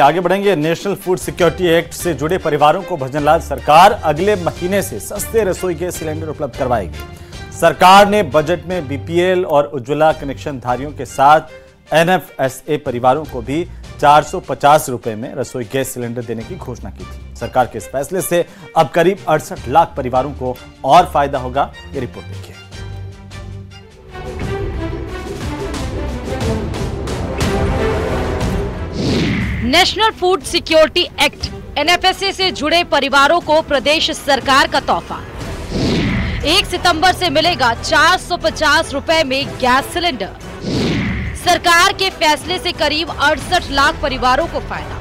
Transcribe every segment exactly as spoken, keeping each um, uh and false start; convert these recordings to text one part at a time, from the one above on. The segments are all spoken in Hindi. आगे बढ़ेंगे। नेशनल फूड सिक्योरिटी एक्ट से जुड़े परिवारों को भजनलाल सरकार अगले महीने से सस्ते रसोई गैस सिलेंडर उपलब्ध करवाएगी। सरकार ने बजट में बीपीएल और उज्ज्वला कनेक्शन धारियों के साथ एनएफएसए परिवारों को भी चार सौ पचास रुपए में रसोई गैस सिलेंडर देने की घोषणा की थी। सरकार के इस फैसले से अब करीब अड़सठ लाख परिवारों को और फायदा होगा। ये रिपोर्ट देखिए। National food security act NFSA से जुड़े परिवारों को प्रदेश सरकार का तोहफा। एक सितंबर से मिलेगा चार सौ पचास रुपए में गैस सिलेंडर। सरकार के फैसले से करीब अड़सठ लाख परिवारों को फायदा।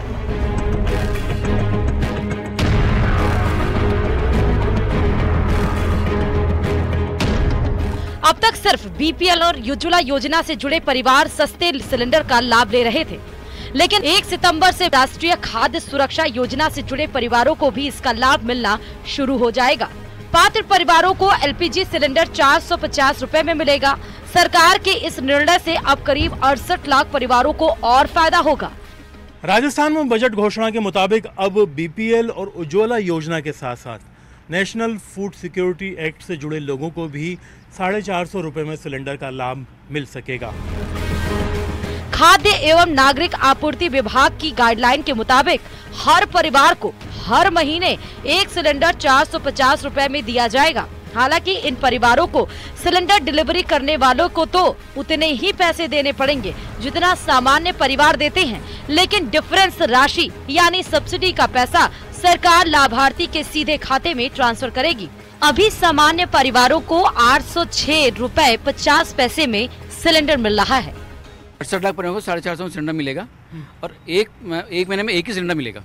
अब तक सिर्फ बीपीएल और उज्ज्वला योजना से जुड़े परिवार सस्ते सिलेंडर का लाभ ले रहे थे, लेकिन एक सितंबर से राष्ट्रीय खाद्य सुरक्षा योजना से जुड़े परिवारों को भी इसका लाभ मिलना शुरू हो जाएगा। पात्र परिवारों को एलपीजी सिलेंडर चार सौ पचास रुपए में मिलेगा। सरकार के इस निर्णय से अब करीब अड़सठ लाख परिवारों को और फायदा होगा। राजस्थान में बजट घोषणा के मुताबिक अब बीपीएल और उज्ज्वला योजना के साथ साथ नेशनल फूड सिक्योरिटी एक्ट से जुड़े लोगों को भी साढ़े चार सौ रुपए में सिलेंडर का लाभ मिल सकेगा। खाद्य एवं नागरिक आपूर्ति विभाग की गाइडलाइन के मुताबिक हर परिवार को हर महीने एक सिलेंडर चार सौ पचास रुपए में दिया जाएगा। हालांकि इन परिवारों को सिलेंडर डिलीवरी करने वालों को तो उतने ही पैसे देने पड़ेंगे जितना सामान्य परिवार देते हैं, लेकिन डिफरेंस राशि यानी सब्सिडी का पैसा सरकार लाभार्थी के सीधे खाते में ट्रांसफर करेगी। अभी सामान्य परिवारों को आठ सौ छह रुपए पचास पैसे में सिलेंडर मिल रहा है। अड़सठ लाख परिवारों को साढ़े चार सौ सिलेंडर मिलेगा और एक एक महीने में एक ही सिलेंडर मिलेगा।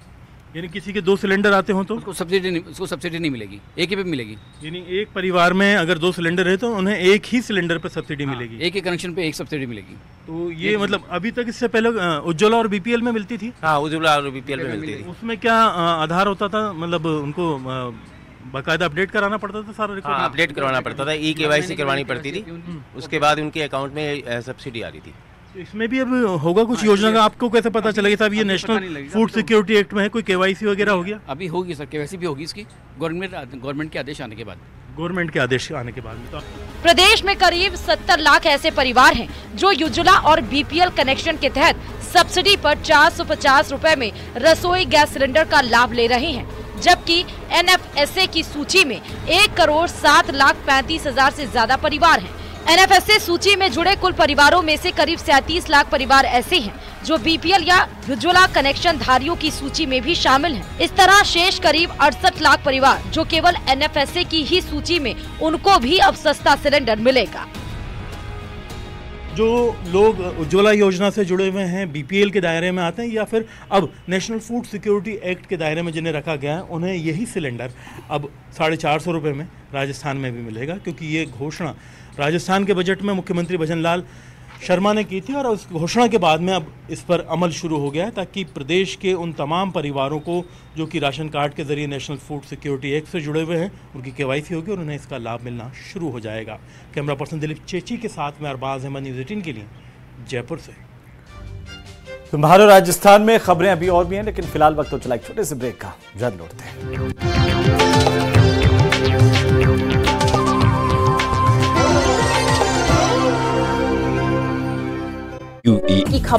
यानी किसी के दो सिलेंडर आते हो तो उसको सब्सिडी नहीं, उसको सब्सिडी नहीं मिलेगी, एक ही पे मिलेगी। यानी एक परिवार में अगर दो सिलेंडर है तो उन्हें एक ही सिलेंडर पे सब्सिडी हाँ, मिलेगी। एक ही कनेक्शन पे एक सब्सिडी मिलेगी। तो ये मतलब अभी तक इससे पहले उज्ज्वला और बीपीएल में मिलती थी। हाँ, उज्ज्वला और बीपीएल में मिलती थी। उसमें क्या आधार होता था, मतलब उनको बाकायदा अपडेट कराना पड़ता था, सारा रिकॉर्ड अपडेट करवाना पड़ता था, ई केवाईसी करवानी पड़ती थी, उसके बाद उनके अकाउंट में सब्सिडी आ रही थी। इसमें भी अब होगा कुछ योजना का? आपको कैसे पता चलेगा साहब ये नेशनल फूड सिक्योरिटी एक्ट में है? कोई केवाईसी वगैरह हो गया? अभी होगी सर, केवाईसी भी होगी इसकी गवर्नमेंट गवर्नमेंट के आदेश आने के बाद। गवर्नमेंट के आदेश आने के बाद प्रदेश में करीब सत्तर लाख ऐसे परिवार हैं जो उज्ज्वला और बीपीएल कनेक्शन के तहत सब्सिडी पर चार सौ पचास रुपए में रसोई गैस सिलेंडर का लाभ ले रहे हैं, जबकि एनएफएसए की सूची में एक करोड़ सात लाख पैंतीस हजार से ज्यादा परिवार हैं। एनएफएसए सूची में जुड़े कुल परिवारों में से करीब सैंतीस लाख परिवार ऐसे हैं जो बीपीएल या उज्ज्वला कनेक्शन धारियों की सूची में भी शामिल हैं। इस तरह शेष करीब अड़सठ लाख परिवार जो केवल एनएफएसए की ही सूची में, उनको भी अब सस्ता सिलेंडर मिलेगा। जो लोग उज्ज्वला योजना से जुड़े हुए हैं, बीपीएल के दायरे में आते हैं या फिर अब नेशनल फूड सिक्योरिटी एक्ट के दायरे में जिन्हें रखा गया है, उन्हें यही सिलेंडर अब साढ़े चार सौ रुपये में राजस्थान में भी मिलेगा, क्योंकि ये घोषणा राजस्थान के बजट में मुख्यमंत्री भजनलाल शर्मा ने की थी और उस घोषणा के बाद में अब इस पर अमल शुरू हो गया है, ताकि प्रदेश के उन तमाम परिवारों को जो कि राशन कार्ड के जरिए नेशनल फूड सिक्योरिटी एक्ट से जुड़े हुए हैं, उनकी केवाईसी होगी और उन्हें इसका लाभ मिलना शुरू हो जाएगा। कैमरा पर्सन दिलीप चेची के साथ में अरबाज अहमद, न्यूज एटीन के लिए, जयपुर से। तुम्हारे राजस्थान में खबरें अभी और भी हैं, लेकिन फिलहाल वक्त तो चला एक छोटे से ब्रेक का, जल्द लौटते हैं।